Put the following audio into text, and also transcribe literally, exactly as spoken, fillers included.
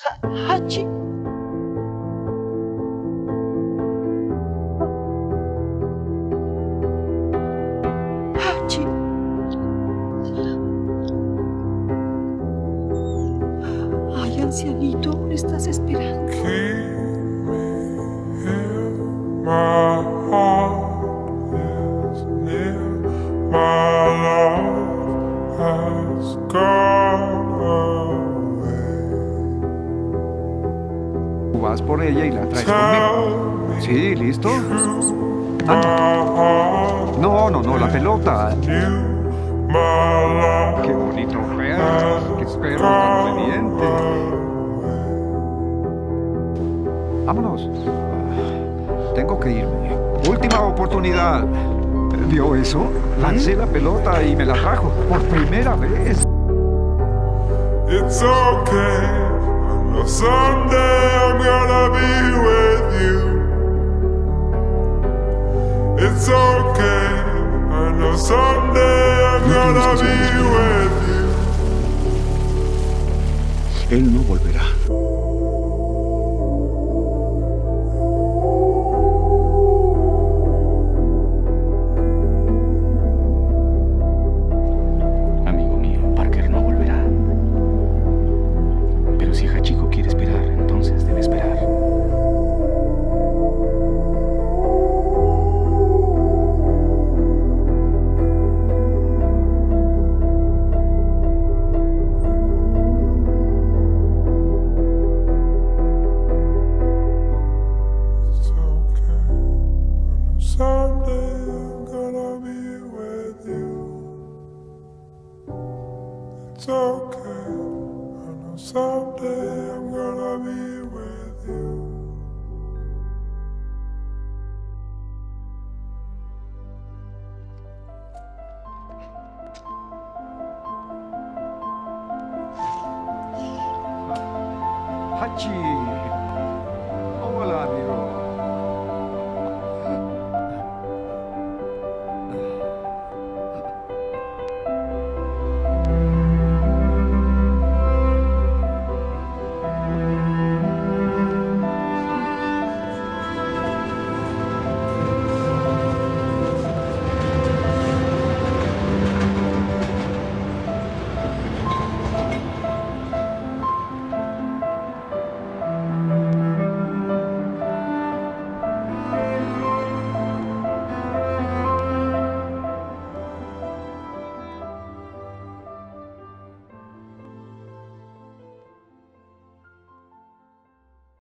Hachi. Hachi. Ay, ancianito, ¿aún estás esperando? Vas por ella y la traes conmigo. Sí, listo. Anda. No, no, no, la pelota. Qué bonito perro. Qué perro tan obediente. Vámonos. Tengo que irme. Última oportunidad. ¿Vio eso? Lancé la pelota y me la trajo por primera vez. It's okay. But someday I'm gonna be with you. It's okay, I know someday I'm gonna be with you. Él no volverá. It's okay, I know someday I'm gonna be with you. Hachi.